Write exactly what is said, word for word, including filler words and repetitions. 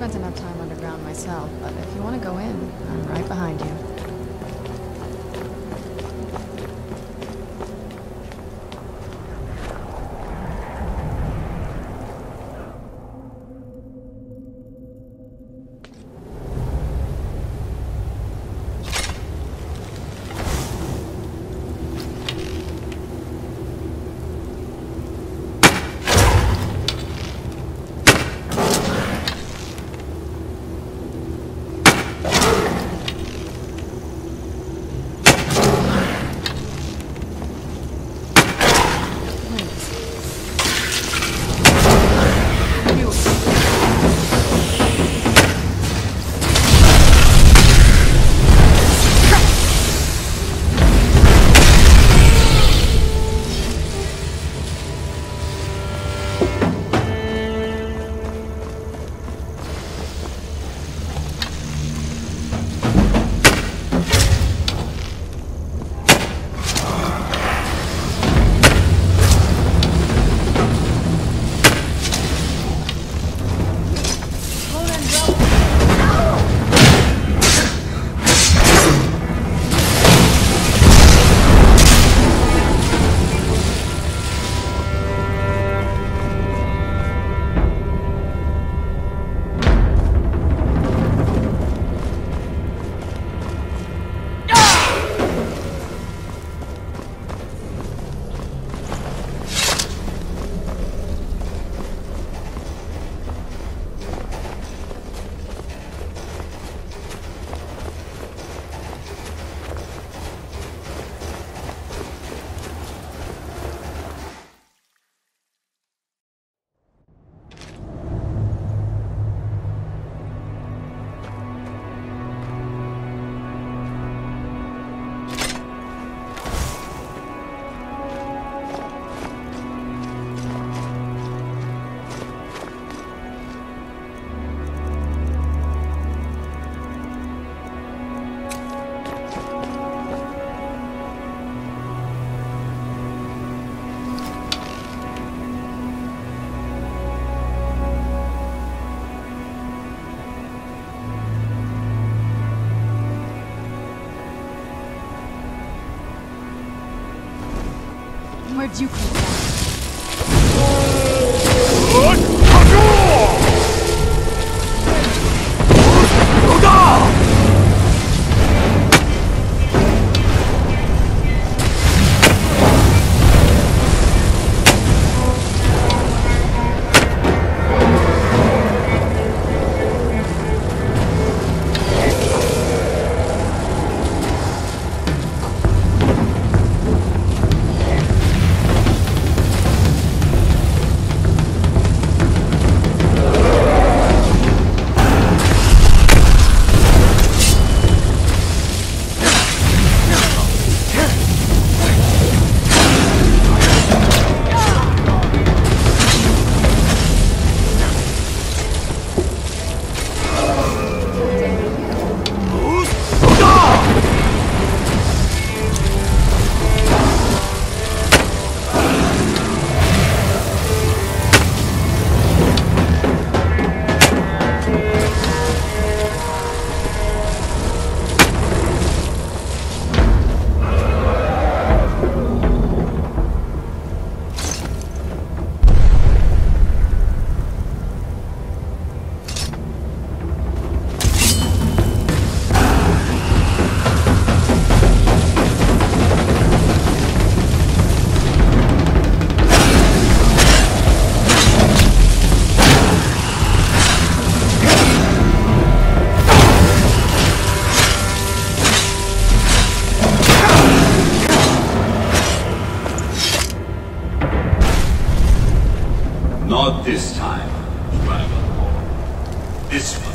spent enough time underground myself, but if you want to go in, I'm right behind you. Where'd you come from? Not this time, Dragon Lord. This one.